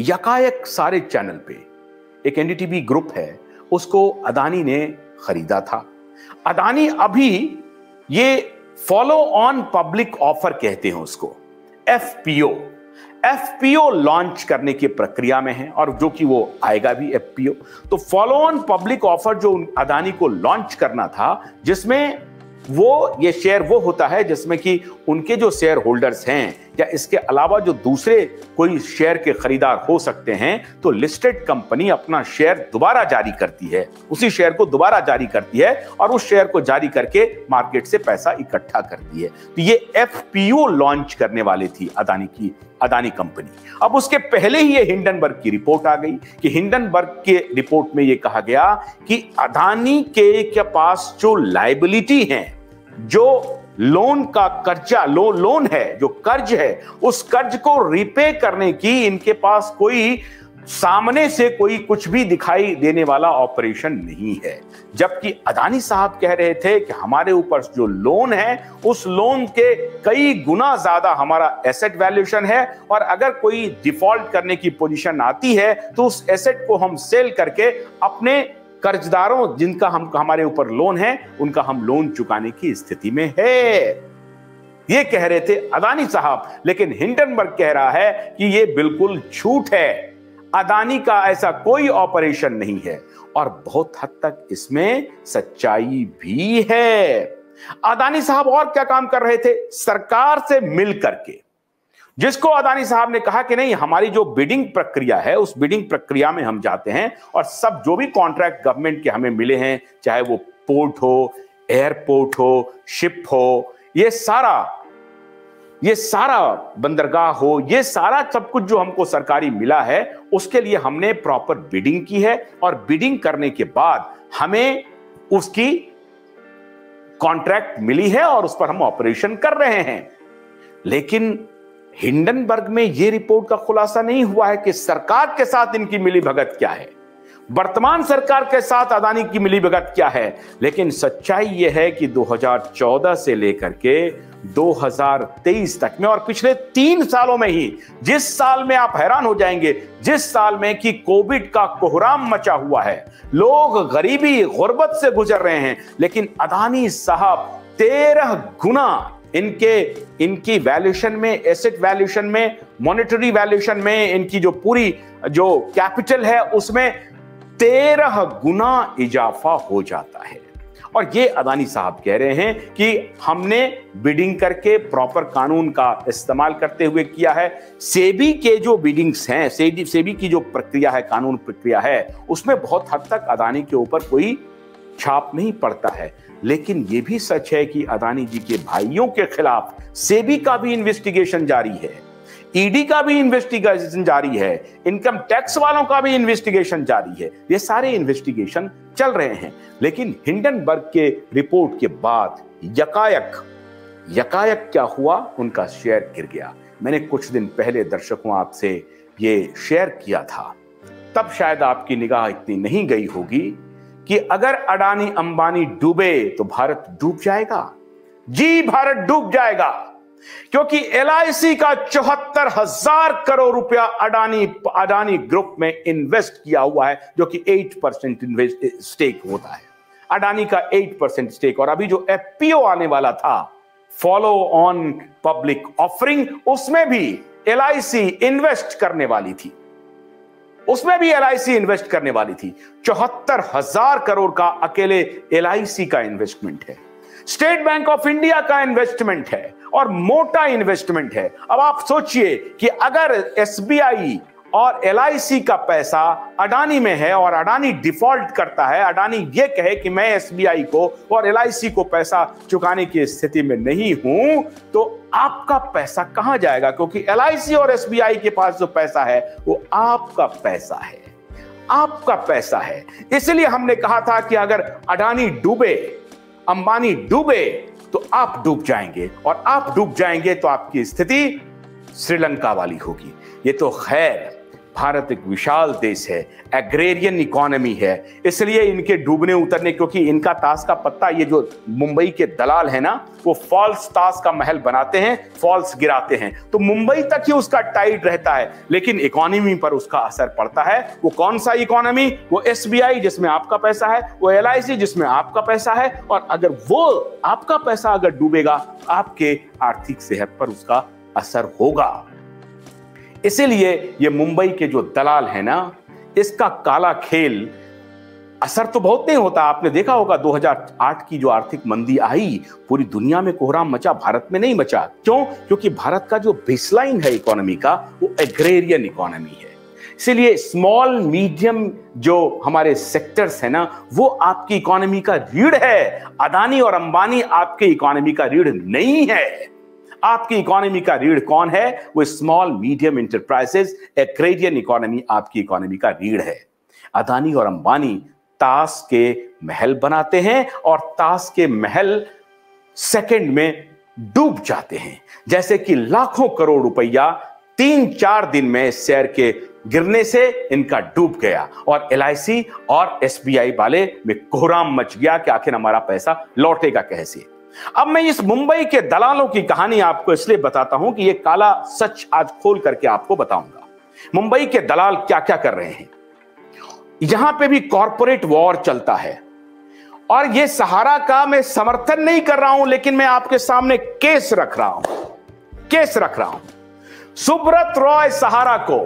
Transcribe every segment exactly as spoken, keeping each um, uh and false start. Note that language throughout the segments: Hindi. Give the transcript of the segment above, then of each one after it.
यकायक सारे चैनल पे एक एनडीटीवी ग्रुप है, उसको अदानी ने खरीदा था। अदानी अभी ये फॉलो ऑन पब्लिक ऑफर कहते हैं उसको, एफपीओ एफपीओ लॉन्च करने की प्रक्रिया में है, और जो कि वो आएगा भी एफपीओ। तो फॉलो ऑन पब्लिक ऑफर जो अदानी को लॉन्च करना था, जिसमें वो ये शेयर वो होता है जिसमें कि उनके जो शेयर होल्डर्स हैं या इसके अलावा जो दूसरे कोई शेयर के खरीदार हो सकते हैं, तो लिस्टेड कंपनी अपना शेयर दोबारा जारी करती है, उसी शेयर को दोबारा जारी करती है और उस शेयर को जारी करके मार्केट से पैसा इकट्ठा करती है। तो ये एफपीओ लॉन्च करने वाली थी अदानी की अदानी कंपनी। अब उसके पहले ही ये हिंडनबर्ग की रिपोर्ट आ गई कि हिंडनबर्ग के रिपोर्ट में ये कहा गया कि अदानी के, के पास जो लायबिलिटी है, जो लोन का कर्जा लो, लोन है, जो कर्ज है, उस कर्ज को रिपे करने की इनके पास कोई सामने से कोई कुछ भी दिखाई देने वाला ऑपरेशन नहीं है। जबकि अदानी साहब कह रहे थे कि हमारे ऊपर जो लोन है उस लोन के कई गुना ज्यादा हमारा एसेट वैल्यूएशन है, और अगर कोई डिफॉल्ट करने की पोजीशन आती है तो उस एसेट को हम सेल करके अपने कर्जदारों जिनका हम हमारे ऊपर लोन है उनका हम लोन चुकाने की स्थिति में है, ये कह रहे थे अदानी साहब। लेकिन हिंडनबर्ग कह रहा है कि ये बिल्कुल झूठ है, अदानी का ऐसा कोई ऑपरेशन नहीं है, और बहुत हद तक इसमें सच्चाई भी है। अदानी साहब और क्या काम कर रहे थे, सरकार से मिलकर के, जिसको अदानी साहब ने कहा कि नहीं हमारी जो बिडिंग प्रक्रिया है उस बिडिंग प्रक्रिया में हम जाते हैं और सब जो भी कॉन्ट्रैक्ट गवर्नमेंट के हमें मिले हैं, चाहे वो पोर्ट हो, एयरपोर्ट हो, शिप हो, ये सारा ये सारा बंदरगाह हो, ये सारा सब कुछ जो हमको सरकारी मिला है उसके लिए हमने प्रॉपर बिडिंग की है, और बिडिंग करने के बाद हमें उसकी कॉन्ट्रैक्ट मिली है और उस पर हम ऑपरेशन कर रहे हैं। लेकिन हिंडनबर्ग में यह रिपोर्ट का खुलासा नहीं हुआ है कि सरकार के साथ इनकी मिलीभगत क्या है, वर्तमान सरकार के साथ अदानी की मिलीभगत क्या है। लेकिन सच्चाई यह है कि दो हज़ार चौदह से लेकर के दो हज़ार तेईस तक में, और पिछले तीन सालों में ही, जिस साल में आप हैरान हो जाएंगे, जिस साल में कि कोविड का कोहराम मचा हुआ है, लोग गरीबी गुर्बत से गुजर रहे हैं, लेकिन अदानी साहब तेरह गुना इनके इनकी वैल्यूएशन में, एसेट वैल्यूएशन में, मॉनेटरी वैल्यूएशन में, इनकी जो पूरी जो कैपिटल है उसमें तेरह गुना इजाफा हो जाता है। और ये अदानी साहब कह रहे हैं कि हमने बिडिंग करके प्रॉपर कानून का इस्तेमाल करते हुए किया है। सेबी के जो बिडिंग्स हैं, सेबी सेबी की जो प्रक्रिया है, कानून प्रक्रिया है, उसमें बहुत हद तक अदानी के ऊपर कोई छाप नहीं पड़ता है। लेकिन यह भी सच है कि अदानी जी के भाइयों के खिलाफ सेबी का भी इन्वेस्टिगेशन जारी है, ईडी का भी इन्वेस्टिगेशन जारी है, इनकम टैक्स वालों का भी इन्वेस्टिगेशन जारी है, ये सारे इन्वेस्टिगेशन चल रहे हैं। लेकिन हिंडनबर्ग के रिपोर्ट के बाद यकायक यकायक क्या हुआ, उनका शेयर गिर गया। मैंने कुछ दिन पहले दर्शकों आपसे ये शेयर किया था, तब शायद आपकी निगाह इतनी नहीं गई होगी कि अगर अडानी अंबानी डूबे तो भारत डूब जाएगा। जी, भारत डूब जाएगा, क्योंकि एल आई सी का चौहत्तर हजार करोड़ रुपया अडानी अडानी ग्रुप में इन्वेस्ट किया हुआ है, जो कि आठ परसेंट इन्वेस्ट स्टेक होता है, अडानी का आठ परसेंट स्टेक। और अभी जो एफ पी ओ आने वाला था, फॉलो ऑन पब्लिक ऑफरिंग, उसमें भी एल आई सी इन्वेस्ट करने वाली थी, उसमें भी एल आई सी इन्वेस्ट करने वाली थी। चौहत्तर हजार करोड़ का अकेले एल आई सी का इन्वेस्टमेंट है, स्टेट बैंक ऑफ इंडिया का इन्वेस्टमेंट है, और मोटा इन्वेस्टमेंट है। अब आप सोचिए कि अगर एस बी आई और एल आई सी का पैसा अडानी में है और अडानी डिफॉल्ट करता है, अडानी ये कहे कि मैं एस बी आई को और एल आई सी को पैसा चुकाने की स्थिति में नहीं हूं, तो आपका पैसा कहां जाएगा? क्योंकि एल आई सी और एस बी आई के पास जो पैसा है वो आपका पैसा है, आपका पैसा है। इसलिए हमने कहा था कि अगर अडानी डूबे, अंबानी डूबे तो आप डूब जाएंगे, और आप डूब जाएंगे तो आपकी स्थिति श्रीलंका वाली होगी। ये तो खैर भारत एक विशाल देश है, एग्रेरियन इकोनॉमी है, इसलिए इनके डूबने उतरने, क्योंकि इनका ताश का पत्ता, ये जो मुंबई के दलाल है ना, वो फॉल्स ताश का महल बनाते हैं, फॉल्स गिराते हैं, तो मुंबई तक ही उसका टाइट रहता है, लेकिन इकोनॉमी पर उसका असर पड़ता है। वो कौन सा इकोनॉमी? वो एस बी आई जिसमें आपका पैसा है, वो एल आई सी जिसमें आपका पैसा है, और अगर वो आपका पैसा अगर डूबेगा, आपके आर्थिक सेहत पर उसका असर होगा। इसीलिए ये मुंबई के जो दलाल है ना, इसका काला खेल, असर तो बहुत नहीं होता। आपने देखा होगा दो हज़ार आठ की जो आर्थिक मंदी आई, पूरी दुनिया में कोहराम मचा, भारत में नहीं मचा। क्यों? क्योंकि भारत का जो बेसलाइन है इकोनॉमी का, वो एग्रेरियन इकोनॉमी है। इसीलिए स्मॉल मीडियम जो हमारे सेक्टर्स है ना, वो आपकी इकोनॉमी का रीढ़ है। अदानी और अंबानी आपकी इकोनॉमी का रीढ़ नहीं है। आपकी इकोनॉमी का रीढ़ कौन है? वो small medium enterprises, agrarian economy आपकी इकोनॉमी का रीढ़ है। अदानी और अंबानी ताश के महल बनाते हैं और ताश के महल सेकंड में डूब जाते हैं, जैसे कि लाखों करोड़ रुपया तीन चार दिन में शेयर के गिरने से इनका डूब गया, और एल आई सी और एस बी आई वाले में कोहराम मच गया कि आखिर हमारा पैसा लौटेगा कैसे। अब मैं इस मुंबई के दलालों की कहानी आपको इसलिए बताता हूं कि ये काला सच आज खोल करके आपको बताऊंगा, मुंबई के दलाल क्या क्या कर रहे हैं। यहां पे भी कॉर्पोरेट वॉर चलता है, और ये सहारा का मैं समर्थन नहीं कर रहा हूं, लेकिन मैं आपके सामने केस रख रहा हूं, केस रख रहा हूं। सुब्रत रॉय सहारा को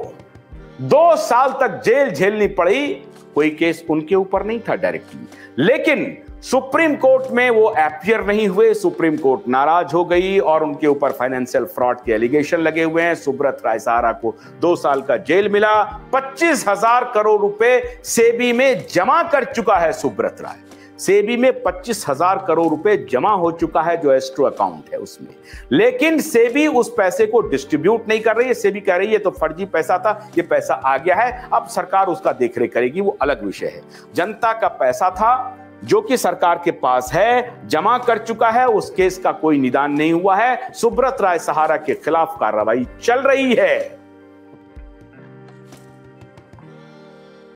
दो साल तक जेल झेलनी पड़ी, कोई केस उनके ऊपर नहीं था डायरेक्टली, लेकिन सुप्रीम कोर्ट में वो अपीयर नहीं हुए, सुप्रीम कोर्ट नाराज हो गई और उनके ऊपर फाइनेंशियल फ्रॉड के एलिगेशन लगे हुए हैं। सुब्रत रॉय सहारा को दो साल का जेल मिला, पच्चीस हजार करोड़ रुपए सेबी में जमा कर चुका है सुब्रत रॉय। सेबी में पच्चीस हजार करोड़ रुपए जमा हो चुका है जो एस्ट्रो अकाउंट है उसमें, लेकिन सेबी उस पैसे को डिस्ट्रीब्यूट नहीं कर रही है। सेबी कह रही है तो फर्जी पैसा था, ये पैसा आ गया है, अब सरकार उसका देखरेख करेगी, वो अलग विषय है। जनता का पैसा था जो कि सरकार के पास है, जमा कर चुका है, उस केस का कोई निदान नहीं हुआ है। सुब्रत रॉय सहारा के खिलाफ कार्रवाई चल रही है।